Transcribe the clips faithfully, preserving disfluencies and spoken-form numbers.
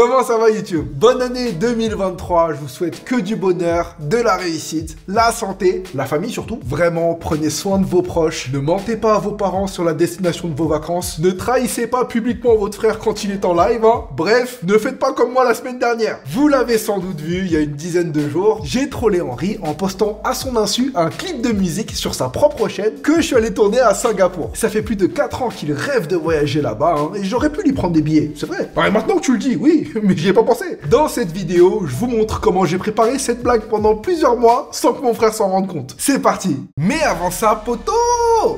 Comment ça va YouTube? Bonne année deux mille vingt-trois, je vous souhaite que du bonheur, de la réussite, la santé, la famille surtout. Vraiment, prenez soin de vos proches, ne mentez pas à vos parents sur la destination de vos vacances, ne trahissez pas publiquement votre frère quand il est en live, hein. Bref, ne faites pas comme moi la semaine dernière. Vous l'avez sans doute vu, il y a une dizaine de jours, j'ai trollé Henry en postant à son insu un clip de musique sur sa propre chaîne que je suis allé tourner à Singapour. Ça fait plus de quatre ans qu'il rêve de voyager là-bas, hein, et j'aurais pu lui prendre des billets, c'est vrai. Ouais, maintenant que tu le dis, oui. Mais j'y ai pas pensé. Dans cette vidéo, je vous montre comment j'ai préparé cette blague pendant plusieurs mois sans que mon frère s'en rende compte. C'est parti. Mais avant ça, poteau,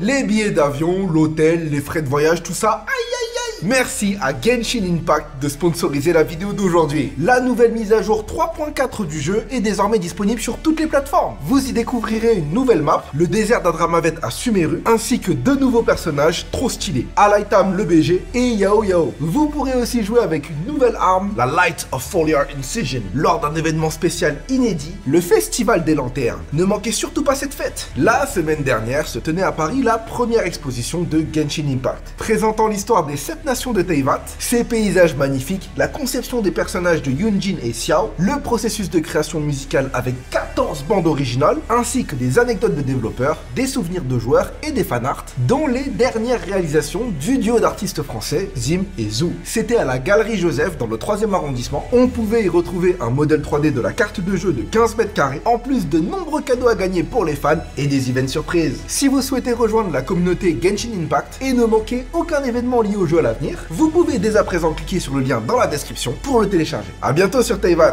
les billets d'avion, l'hôtel, les frais de voyage, tout ça, aïe aïe. Merci à Genshin Impact de sponsoriser la vidéo d'aujourd'hui. La nouvelle mise à jour trois point quatre du jeu est désormais disponible sur toutes les plateformes. Vous y découvrirez une nouvelle map, le désert d'Adramavet à Sumeru, ainsi que deux nouveaux personnages trop stylés, Alhaitham le B G et Yao Yao. Vous pourrez aussi jouer avec une nouvelle arme, la Light of Foliar Incision, lors d'un événement spécial inédit, le Festival des Lanternes. Ne manquez surtout pas cette fête. La semaine dernière se tenait à Paris la première exposition de Genshin Impact, présentant l'histoire des sept nation de Teyvat, ses paysages magnifiques, la conception des personnages de Yunjin et Xiao, le processus de création musicale avec quatorze bandes originales, ainsi que des anecdotes de développeurs, des souvenirs de joueurs et des fanarts, dont les dernières réalisations du duo d'artistes français Zim et Zou. C'était à la Galerie Joseph dans le troisième arrondissement. On pouvait y retrouver un modèle trois D de la carte de jeu de quinze mètres carrés, en plus de nombreux cadeaux à gagner pour les fans et des events surprises. Si vous souhaitez rejoindre la communauté Genshin Impact et ne manquer aucun événement lié au jeu à la vous pouvez dès à présent cliquer sur le lien dans la description pour le télécharger. A bientôt sur Teyvat.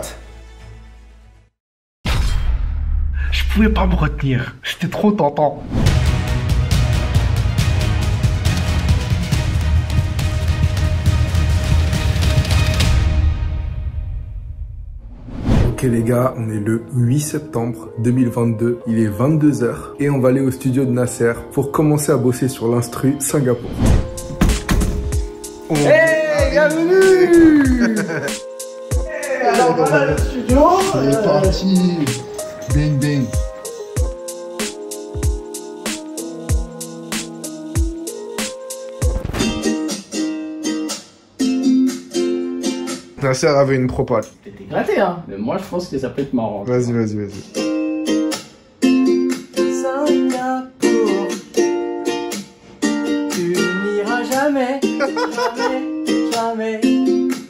Je pouvais pas me retenir, c'était trop tentant. Ok les gars, on est le huit septembre deux mille vingt-deux, il est vingt-deux heures et on va aller au studio de Nasser pour commencer à bosser sur l'instru Singapour. Oh. Hey, bienvenue. Hey, alors voilà le studio. C'est parti. Bing, bing. Nasser avait une propale. T'étais gratté, hein. Mais moi, je pense que ça peut être marrant. Vas-y, vas-y, vas-y.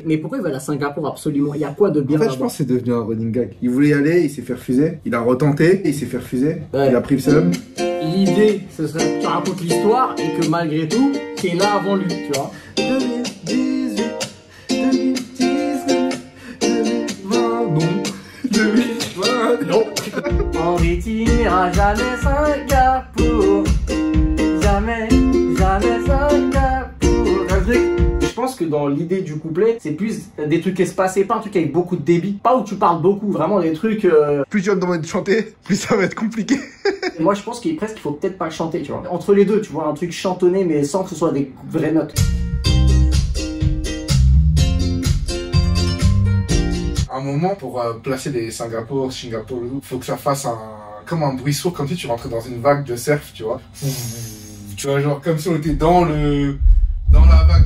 Mais pourquoi il va à Singapour absolument? Il y a quoi de bien? En fait, je pense que c'est devenu un running gag. Il voulait y aller, il s'est fait refuser. Il a retenté, il s'est fait refuser. Ouais. Il a pris le seum. L'idée, ce serait que tu racontes l'histoire et que malgré tout, tu es là avant lui, tu vois. deux mille dix-huit, deux mille dix-neuf, deux mille vingt, non, deux mille vingt, non. On n'ira jamais Singapour. Jamais, jamais Singapour. Je pense que dans l'idée du couplet, c'est plus des trucs espacés, pas un truc avec beaucoup de débit, pas où tu parles beaucoup, vraiment des trucs... Euh... Plus tu vas me demander de chanter, plus ça va être compliqué. Moi je pense qu'il presque il faut peut-être pas chanter, tu vois. Entre les deux, tu vois, un truc chantonné mais sans que ce soit des vraies notes. Un moment pour euh, placer les Singapour, Singapour, faut que ça fasse un... comme un bruit sourd, comme si tu rentrais dans une vague de surf, tu vois. Tu vois, genre comme si on était dans le... dans la vague,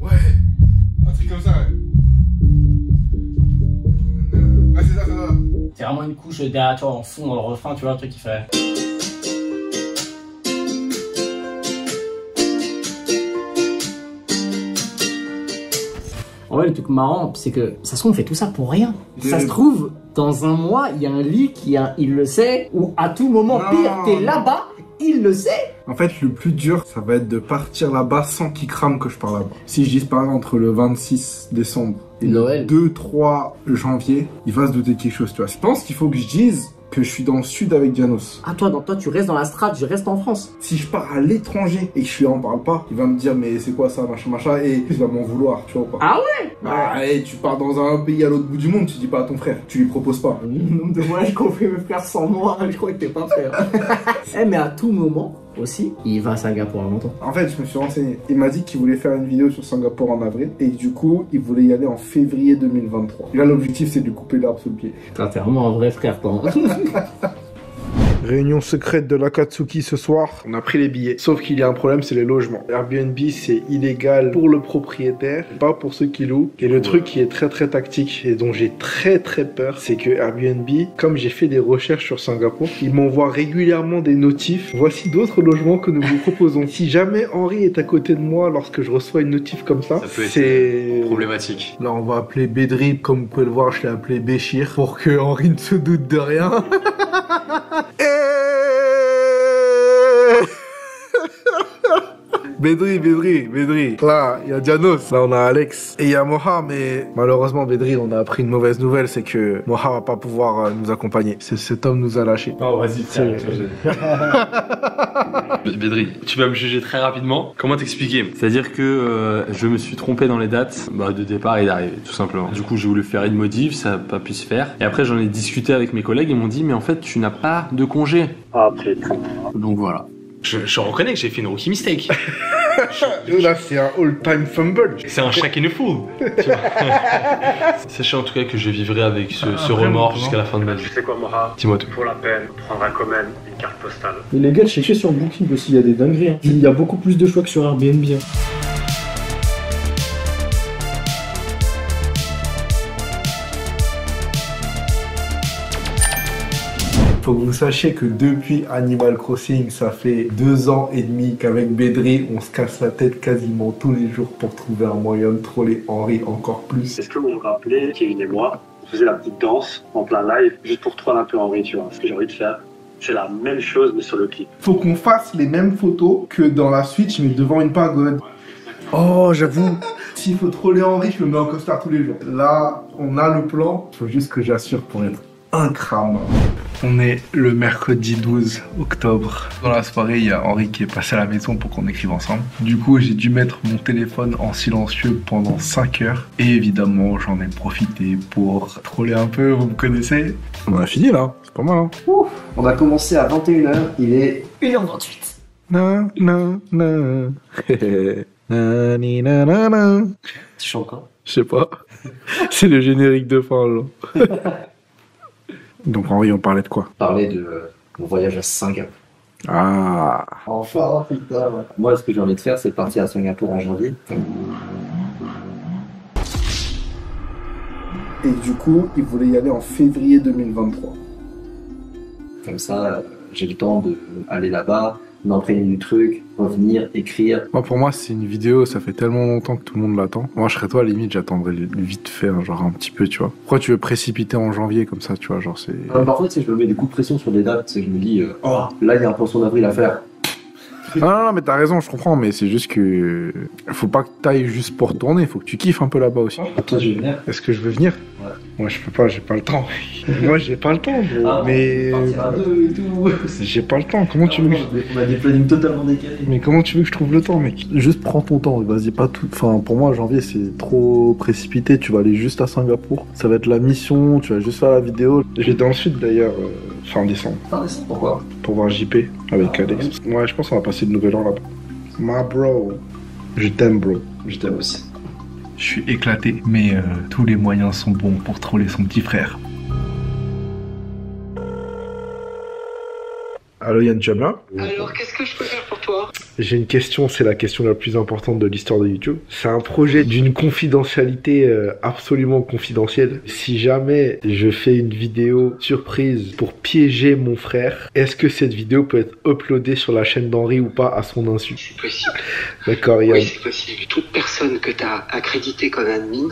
ouais, un truc comme ça, ouais. Ouais, c'est ça, ça va. C'est vraiment une couche derrière toi, en fond, dans le refrain, tu vois, un truc qui fait... En vrai, le truc marrant, c'est que ça se trouve, on fait tout ça pour rien. De... Ça se trouve, dans un mois, il y a un lit qui, a, il le sait, ou à tout moment, non, pire, t'es là-bas, il le sait. En fait, le plus dur, ça va être de partir là-bas sans qu'il crame que je pars là-bas. Si je disparais entre le vingt-six décembre et Noël, le deux trois janvier, il va se douter de quelque chose, tu vois. Je pense qu'il faut que je dise que je suis dans le sud avec Dianos. Ah toi, dans, toi tu restes dans la strate, je reste en France. Si je pars à l'étranger et que je lui en parle pas, il va me dire mais c'est quoi ça, machin, machin, et il va m'en vouloir, tu vois ou pas. Ah ouais. Bah et tu pars dans un pays à l'autre bout du monde, tu dis pas à ton frère, tu lui proposes pas. Nombre de voyages qu'on fait me faire sans moi, je crois que t'es pas frère. Eh hey, mais à tout moment aussi, il va à Singapour longtemps. En fait, je me suis renseigné. Il m'a dit qu'il voulait faire une vidéo sur Singapour en avril et du coup, il voulait y aller en février deux mille vingt-trois. Et là, l'objectif, c'est de couper l'arbre sous le pied. T'es vraiment un vrai frère, toi. Réunion secrète de l'Akatsuki ce soir. On a pris les billets. Sauf qu'il y a un problème, c'est les logements. Airbnb, c'est illégal pour le propriétaire, pas pour ceux qui louent. Et le truc qui est très très tactique et dont j'ai très très peur, c'est que Airbnb, comme j'ai fait des recherches sur Singapour, ils m'envoient régulièrement des notifs. Voici d'autres logements que nous vous proposons. Si jamais Henry est à côté de moi lorsque je reçois une notif comme ça, ça c'est problématique. Là, on va appeler Bédri. Comme vous pouvez le voir, je l'ai appelé Béchir pour que Henry ne se doute de rien. Bédri, Bédri, Bédri. Là, il y a Dianos. Là, on a Alex. Et il y a Moha, mais malheureusement, Bédri, on a appris une mauvaise nouvelle, c'est que Moha va pas pouvoir nous accompagner. Cet homme nous a lâchés. Oh, vas-y, tiens. Bédri, tu vas me juger très rapidement. Comment t'expliquer? C'est-à-dire que euh, je me suis trompé dans les dates bah, de départ et d'arrivée, tout simplement. Du coup, j'ai voulu faire une modif, ça n'a pas pu se faire. Et après, j'en ai discuté avec mes collègues, ils m'ont dit, mais en fait, tu n'as pas de congé. Ah, putain. Donc voilà. Je, je reconnais que j'ai fait une rookie mistake. je, je... Là, c'est un all-time fumble. C'est un Shaken Fool. Sachez en tout cas que je vivrai avec ce, ah, ce remords jusqu'à la fin de ma vie. Tu sais quoi, Moha? Dis-moi tout. Pour la peine, on prendra quand même une carte postale. Et les gars, checkez sur Booking aussi, il y a des dingueries. Hein. Il y a beaucoup plus de choix que sur Airbnb. Hein. Faut que vous sachiez que depuis Animal Crossing, ça fait deux ans et demi qu'avec Bédri, on se casse la tête quasiment tous les jours pour trouver un moyen de troller Henry encore plus. Est-ce que vous me rappelez, Kevin et moi, on faisait la petite danse en plein live juste pour troller un peu Henry, tu vois, ce que j'ai envie de faire. C'est la même chose mais sur le clip. Faut qu'on fasse les mêmes photos que dans la Switch mais devant une pagode. Oh, j'avoue. S'il faut troller Henry, je me mets en costard tous les jours. Là, on a le plan. Faut juste que j'assure pour être un crâne. On est le mercredi douze octobre. Dans la soirée, il y a Henry qui est passé à la maison pour qu'on écrive ensemble. Du coup, j'ai dû mettre mon téléphone en silencieux pendant cinq heures. Et évidemment, j'en ai profité pour troller un peu, vous me connaissez. On a fini là, c'est pas mal. Hein. Ouf. On a commencé à vingt et une heures, il est une heure vingt-huit. Non, non, non. Tu chantes quoi? Je sais pas. C'est le générique de fin, genre. Donc Henri, on parlait de quoi? On parlait de euh, mon voyage à Singapour. Ah. Enfin, putain. Moi, ce que j'ai envie de faire, c'est partir à Singapour en janvier. Et du coup, il voulait y aller en février deux mille vingt-trois. Comme ça, j'ai le temps d'aller là-bas, d'entraîner du truc, revenir, écrire. Moi, pour moi, c'est une vidéo, ça fait tellement longtemps que tout le monde l'attend. Moi, je serais toi, à la limite, j'attendrais vite fait, hein, genre un petit peu, tu vois. Pourquoi tu veux précipiter en janvier comme ça, tu vois, genre c'est... Euh, parfois, tu sais, je me mets des coups de pression sur des dates, c'est que je me dis, euh, oh, là, il y a un pension d'avril à faire. Non, non, non, mais t'as raison, je comprends, mais c'est juste que... Faut pas que t'ailles juste pour tourner, faut que tu kiffes un peu là-bas aussi. Ah, toi, je veux venir. Est-ce que je veux venir? Ouais. Moi, je peux pas, j'ai pas le temps. Moi, j'ai pas le temps, mais... Ah, mais... J'ai pas le temps, comment tu veux que je... On a des plannings totalement décalés. Mais comment tu veux que je trouve le temps, mec? Juste prends ton temps, vas-y, pas tout... Enfin, pour moi, janvier, c'est trop précipité, tu vas aller juste à Singapour. Ça va être la mission, tu vas juste faire la vidéo. J'étais en Sud, d'ailleurs, euh, fin décembre. Fin décembre, pourquoi? Pour voir J P avec ah, Alex. Ouais. Ouais, je pense qu'on va passer le nouvel an là-bas. Ma bro. Je t'aime, bro. Je t'aime aussi. Je suis éclaté, mais euh, tous les moyens sont bons pour troller son petit frère. Allô, Yann Jamla. Alors, qu'est-ce que je peux faire pour toi? J'ai une question, c'est la question la plus importante de l'histoire de YouTube. C'est un projet d'une confidentialité euh, absolument confidentielle. Si jamais je fais une vidéo surprise pour piéger mon frère, est-ce que cette vidéo peut être uploadée sur la chaîne d'Henri ou pas à son insu? C'est possible. D'accord, Yann. Oui, c'est possible. Toute personne que tu as accréditée comme admin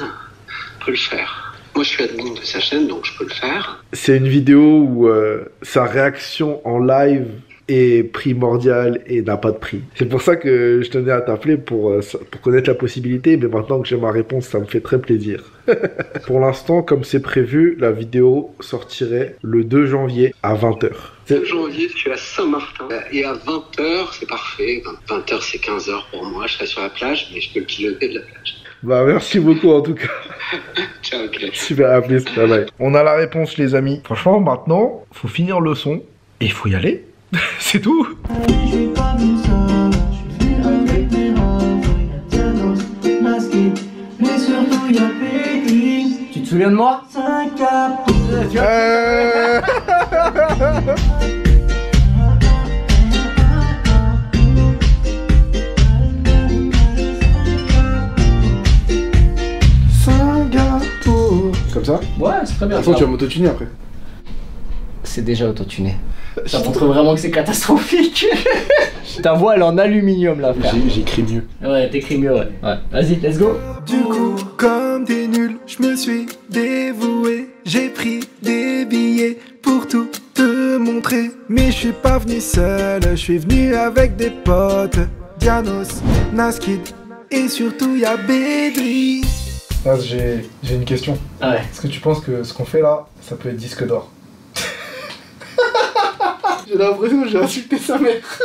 peut le faire. Moi, je suis admin de sa chaîne, donc je peux le faire. C'est une vidéo où euh, sa réaction en live est primordiale et n'a pas de prix. C'est pour ça que je tenais à t'appeler pour, pour connaître la possibilité, mais maintenant que j'ai ma réponse, ça me fait très plaisir. Pour l'instant, comme c'est prévu, la vidéo sortirait le deux janvier à vingt heures. deux janvier, je suis à Saint-Martin. Et à vingt heures, c'est parfait. vingt heures, c'est quinze heures pour moi. Je serai sur la plage, mais je peux le piloter de la plage. Bah, merci beaucoup en tout cas. Ciao, okay. Super, à plus. Bye bye. On a la réponse, les amis. Franchement, maintenant, faut finir le son et faut y aller. C'est tout. Tu te souviens de moi? Euh... comme ça. Ouais, c'est très bien. Attends, tu vas m'autotuner après. C'est déjà autotuné. Ça montre vraiment que c'est catastrophique. Ta voix elle est en aluminium là, frère. J'écris mieux. Ouais, t'écris mieux, ouais. Ouais. Vas-y, let's go. Du coup, comme des nuls, je me suis dévoué. J'ai pris des billets pour tout te montrer. Mais je suis pas venu seul, je suis venu avec des potes. Dianos, Naskid et surtout y'a Bédri. Ah, j'ai une question. Ah ouais. Est-ce que tu penses que ce qu'on fait là, ça peut être disque d'or? J'ai l'impression que j'ai insulté sa mère.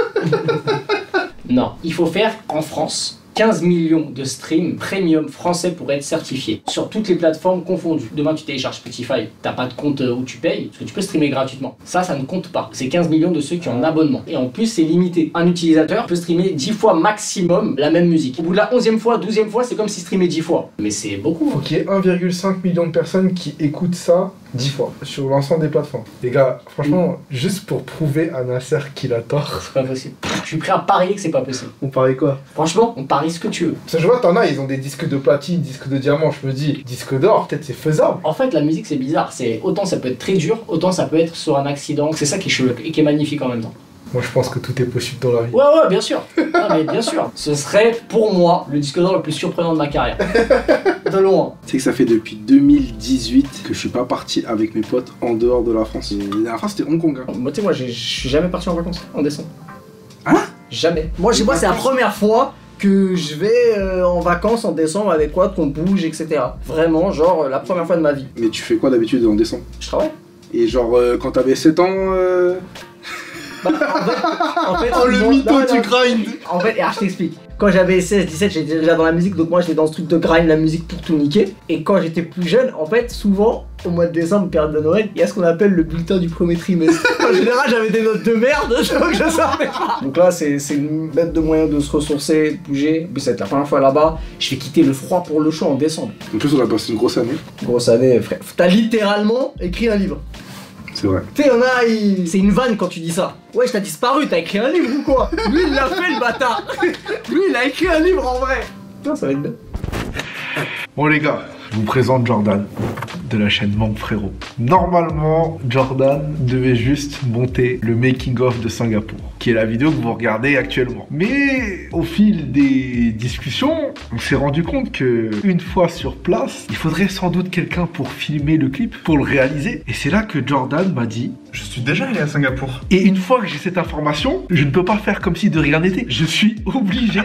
Non, il faut faire en France quinze millions de streams premium français pour être certifié. Sur toutes les plateformes confondues. Demain tu télécharges Spotify, t'as pas de compte où tu payes, parce que tu peux streamer gratuitement. Ça, ça ne compte pas. C'est quinze millions de ceux qui ont un abonnement. Et en plus, c'est limité. Un utilisateur peut streamer dix fois maximum la même musique. Au bout de la onzième fois, douzième fois, c'est comme si streamer dix fois. Mais c'est beaucoup. Faut qu'il y ait un virgule cinq million de personnes qui écoutent ça dix fois sur l'ensemble des plateformes. Les gars, franchement, mmh. juste pour prouver à Nasser qu'il a tort. C'est pas possible. Je suis prêt à parier que c'est pas possible. On parie quoi? Franchement, on parie ce que tu veux. Parce que je vois, t'en as, ils ont des disques de platine, disques de diamant. Je me dis, disque d'or, peut-être c'est faisable. En fait, la musique c'est bizarre. C'est autant ça peut être très dur, autant ça peut être sur un accident. C'est ça qui est chelou et qui est magnifique en même temps. Moi, je pense que tout est possible dans la vie. Ouais, ouais, bien sûr. Non, mais bien sûr. Ce serait pour moi le disque d'or le plus surprenant de ma carrière. De loin. Tu sais que ça fait depuis deux mille dix-huit que je suis pas parti avec mes potes en dehors de la France. Et la dernière fois, c'était Hong Kong. Hein. Moi, tu sais, moi, je suis jamais parti en vacances en décembre. Hein? Jamais. Moi, je sais pas, c'est la première fois que je vais euh, en vacances en décembre avec quoi, qu'on bouge, et cetera. Vraiment, genre, la première fois de ma vie. Mais tu fais quoi d'habitude en décembre? Je travaille. Et genre, euh, quand t'avais sept ans. Euh... Bah, en fait, en fait, oh le non, mytho non, non, tu grind. En fait, alors, je t'explique. Quand j'avais seize dix-sept, j'étais déjà dans la musique, donc moi j'étais dans ce truc de grind, la musique pour tout niquer. Et quand j'étais plus jeune, en fait, souvent, au mois de décembre, période de Noël, il y a ce qu'on appelle le bulletin du premier trimestre. En général, j'avais des notes de merde, donc je savais pas. Donc là, c'est une bête de moyen de se ressourcer, de bouger. En plus, ça va être la première fois là-bas. Je vais quitter le froid pour le chaud en décembre. En plus, on a passé une grosse année. Grosse année, frère. T'as littéralement écrit un livre. C'est vrai. Tu sais, y'en a, il... c'est une vanne quand tu dis ça. Ouais, t'as disparu, t'as écrit un livre ou quoi? Lui, il l'a fait le bâtard. Lui, il a écrit un livre en vrai. Putain, ça va être bien. Bon, les gars, je vous présente Jordan de la chaîne Mangue Frérot. Normalement, Jordan devait juste monter le making-of de Singapour, qui est la vidéo que vous regardez actuellement. Mais au fil des discussions, on s'est rendu compte que une fois sur place, il faudrait sans doute quelqu'un pour filmer le clip, pour le réaliser. Et c'est là que Jordan m'a dit: je suis déjà allé à Singapour. Et une fois que j'ai cette information, je ne peux pas faire comme si de rien n'était. Je suis obligé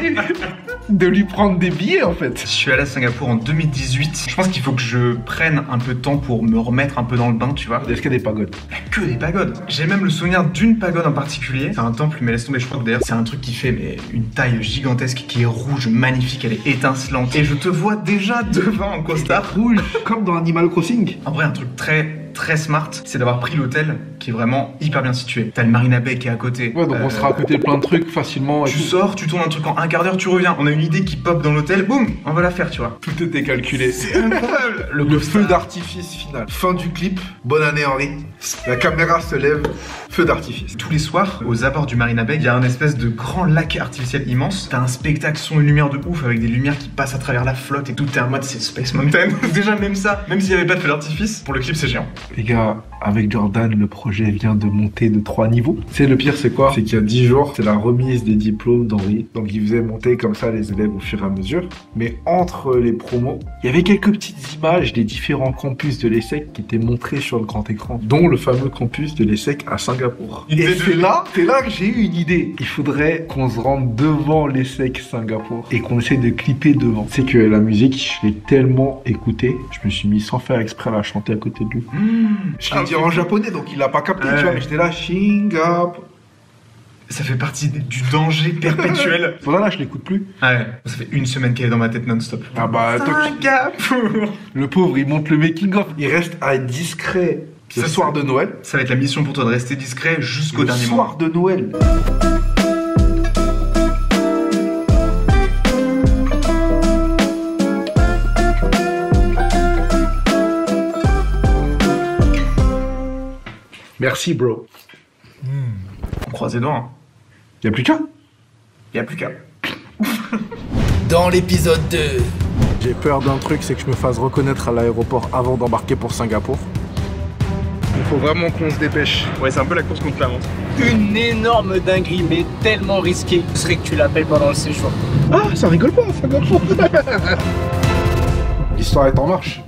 de lui prendre des billets en fait. Je suis allé à Singapour en deux mille dix-huit. Je pense qu'il faut que je prenne un peu de temps pour me remettre un peu dans le bain, tu vois. Est-ce qu'il y a des pagodes? Il n'y a que des pagodes. J'ai même le souvenir d'une pagode en particulier. C'est un temple, mais laisse tomber, je crois que d'ailleurs c'est un truc qui fait mais une taille gigantesque, qui est rouge, magnifique, elle est étincelante. Et je te vois déjà devant en costard rouge, comme dans Animal Crossing. En vrai, un truc très... très smart, c'est d'avoir pris l'hôtel qui est vraiment hyper bien situé. T'as le Marina Bay qui est à côté. Ouais, donc euh, on sera à côté de plein de trucs facilement. Et tu tout. Sors, tu tournes un truc en un quart d'heure, tu reviens. On a une idée qui pop dans l'hôtel, boum, on va la faire, tu vois. Tout était calculé. C'est incroyable. Le, le feu d'artifice final. Fin du clip. Bonne année, Henry. La caméra se lève. Feu d'artifice. Tous les soirs, aux abords du Marina Bay, il y a un espèce de grand lac artificiel immense. T'as un spectacle son et lumière de ouf avec des lumières qui passent à travers la flotte et tout. T'es en mode c'est Space Mountain. Déjà, même ça, même s'il n'y avait pas de feu d'artifice, pour le clip, c'est géant. Les gars, avec Jordan, le projet vient de monter de trois niveaux. C'est le pire, c'est quoi? C'est qu'il y a dix jours, c'est la remise des diplômes d'Henri. Donc il faisait monter comme ça les élèves au fur et à mesure. Mais entre les promos, il y avait quelques petites images des différents campus de l'ESSEC qui étaient montrés sur le grand écran, dont le fameux campus de l'ESSEC à Singapour. Et c'est là, c'est là que j'ai eu une idée. Il faudrait qu'on se rende devant l'ESSEC Singapour et qu'on essaie de clipper devant. C'est que la musique, je l'ai tellement écoutée, je me suis mis sans faire exprès à la chanter à côté de lui. Je l'ai dit en japonais donc il l'a pas capté, euh... tu vois, mais j'étais là, Shingapour. Ça fait partie du danger perpétuel. Voilà, là je l'écoute plus. Ouais, ça fait une semaine qu'elle est dans ma tête non-stop. Ah bah Singapour. Le pauvre, il monte le making-of, il reste à être discret. Ce soir de Noël. Ça va être la mission pour toi de rester discret jusqu'au dernier moment. Soir de Noël. Merci, bro. Mmh. On croise les doigts. Hein. Y'a plus qu'à Y'a plus qu'à. Dans l'épisode deux, J'ai peur d'un truc, c'est que je me fasse reconnaître à l'aéroport avant d'embarquer pour Singapour. Il faut vraiment qu'on se dépêche. Ouais, c'est un peu la course contre la montre. Une énorme dinguerie, mais tellement risquée. Ce serait que tu l'appelles pendant le séjour. Ah, ça rigole pas, Singapour. L'histoire est en marche.